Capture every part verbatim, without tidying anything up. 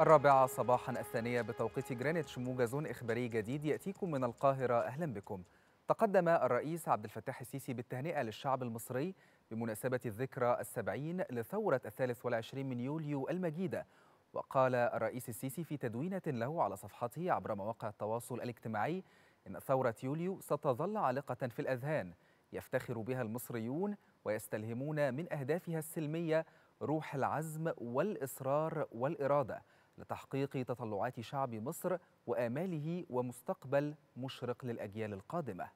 الرابعة صباحا الثانية بتوقيت جرينتش، موجز إخباري جديد يأتيكم من القاهرة. أهلا بكم. تقدم الرئيس عبد الفتاح السيسي بالتهنئة للشعب المصري بمناسبة الذكرى السبعين لثورة الثالث والعشرين من يوليو المجيدة. وقال الرئيس السيسي في تدوينة له على صفحته عبر مواقع التواصل الاجتماعي إن ثورة يوليو ستظل عالقة في الأذهان يفتخر بها المصريون ويستلهمون من أهدافها السلمية روح العزم والإصرار والإرادة لتحقيق تطلعات شعب مصر وآماله ومستقبل مشرق للأجيال القادمة.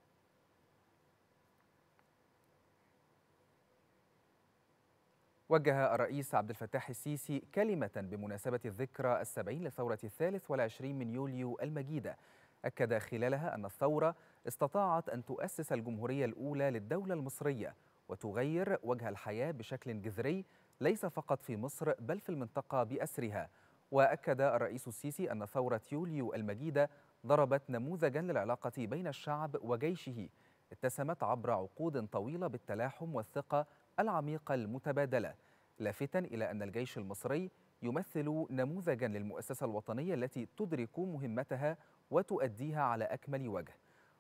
وجه الرئيس عبد الفتاح السيسي كلمة بمناسبة الذكرى السبعين لثورة الثالث والعشرين من يوليو المجيدة، أكد خلالها أن الثورة استطاعت أن تؤسس الجمهورية الأولى للدولة المصرية وتغير وجه الحياة بشكل جذري ليس فقط في مصر بل في المنطقة بأسرها. وأكد الرئيس السيسي أن ثورة يوليو المجيدة ضربت نموذجا للعلاقة بين الشعب وجيشه اتسمت عبر عقود طويلة بالتلاحم والثقة العميقة المتبادلة، لافتا إلى أن الجيش المصري يمثل نموذجا للمؤسسة الوطنية التي تدرك مهمتها وتؤديها على أكمل وجه.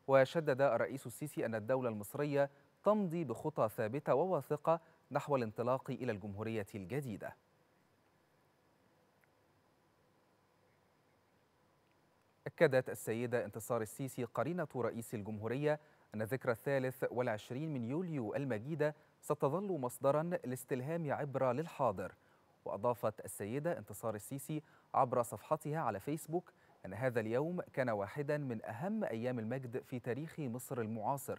وشدد الرئيس السيسي أن الدولة المصرية تمضي بخطى ثابتة وواثقة نحو الانطلاق إلى الجمهورية الجديدة. أكدت السيدة انتصار السيسي قرينة رئيس الجمهورية أن ذكرى الثالث والعشرين من يوليو المجيدة ستظل مصدرا لاستلهام عبرة للحاضر. وأضافت السيدة انتصار السيسي عبر صفحتها على فيسبوك أن هذا اليوم كان واحدا من أهم أيام المجد في تاريخ مصر المعاصر،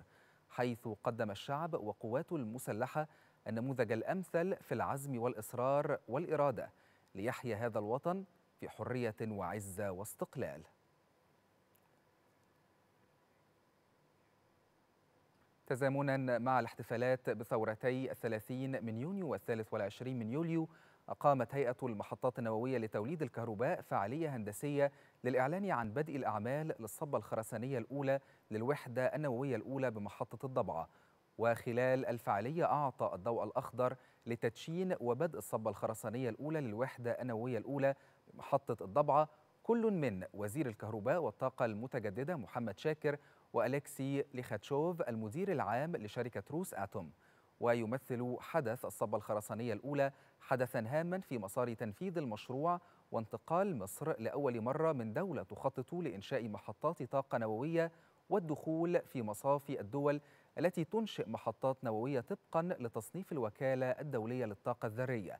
حيث قدم الشعب وقواته المسلحة النموذج الأمثل في العزم والإصرار والإرادة ليحيا هذا الوطن في حرية وعزة واستقلال. تزامنا مع الاحتفالات بثورتي الثلاثين من يونيو والثالث والعشرين من يوليو، أقامت هيئة المحطات النووية لتوليد الكهرباء فعالية هندسية للإعلان عن بدء الأعمال للصبة الخرسانية الأولى للوحدة النووية الأولى بمحطة الضبعة. وخلال الفعالية أعطى الضوء الأخضر لتدشين وبدء الصبة الخرسانية الأولى للوحدة النووية الأولى بمحطة الضبعة كل من وزير الكهرباء والطاقة المتجددة محمد شاكر وأليكسي ليخاتشوف المدير العام لشركة روس اتوم. ويمثل حدث الصبة الخرسانية الأولى حدثا هاما في مسار تنفيذ المشروع وانتقال مصر لأول مرة من دولة تخطط لإنشاء محطات طاقة نووية والدخول في مصاف الدول التي تنشئ محطات نووية طبقا لتصنيف الوكالة الدولية للطاقة الذرية.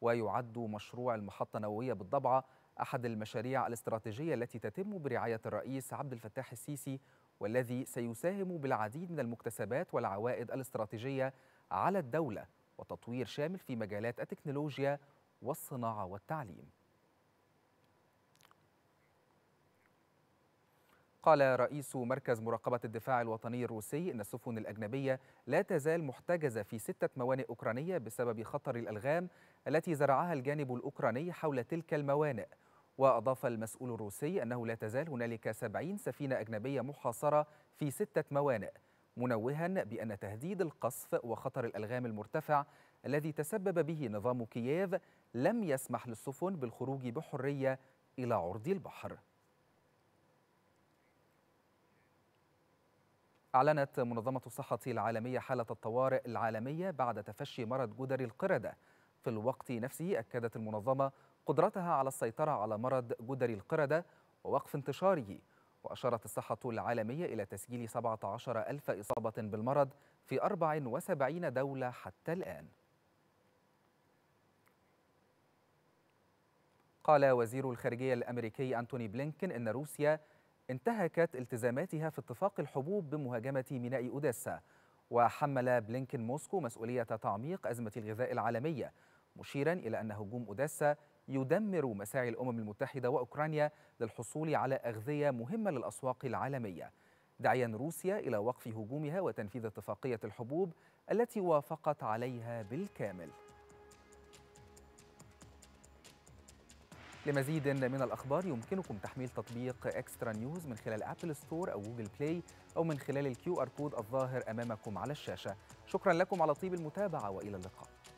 ويعد مشروع المحطة النووية بالضبعة أحد المشاريع الاستراتيجية التي تتم برعاية الرئيس عبد الفتاح السيسي والذي سيساهم بالعديد من المكتسبات والعوائد الاستراتيجية على الدولة وتطوير شامل في مجالات التكنولوجيا والصناعة والتعليم. قال رئيس مركز مراقبة الدفاع الوطني الروسي إن السفن الأجنبية لا تزال محتجزة في ستة موانئ أوكرانية بسبب خطر الألغام التي زرعها الجانب الأوكراني حول تلك الموانئ. وأضاف المسؤول الروسي أنه لا تزال هنالك سبعين سفينة أجنبية محاصرة في ستة موانئ، منوها بأن تهديد القصف وخطر الألغام المرتفع الذي تسبب به نظام كييف لم يسمح للسفن بالخروج بحرية إلى عرض البحر. أعلنت منظمة الصحة العالمية حالة الطوارئ العالمية بعد تفشي مرض جدري القردة. في الوقت نفسه أكدت المنظمة قدرتها على السيطرة على مرض جدري القردة ووقف انتشاره. وأشارت الصحة العالمية إلى تسجيل سبعة عشر ألف إصابة بالمرض في أربع وسبعين دولة حتى الآن. قال وزير الخارجية الأمريكي أنتوني بلينكن إن روسيا انتهكت التزاماتها في اتفاق الحبوب بمهاجمة ميناء أوديسا. وحمل بلينكن موسكو مسؤولية تعميق أزمة الغذاء العالمية، مشيرا إلى أن هجوم أوديسا يدمر مساعي الأمم المتحدة وأوكرانيا للحصول على أغذية مهمة للأسواق العالمية، داعيا روسيا إلى وقف هجومها وتنفيذ اتفاقية الحبوب التي وافقت عليها بالكامل. لمزيد من الأخبار يمكنكم تحميل تطبيق إكسترا نيوز من خلال أبل ستور أو جوجل بلاي أو من خلال الكيو آر كود الظاهر أمامكم على الشاشة. شكرا لكم على طيب المتابعة وإلى اللقاء.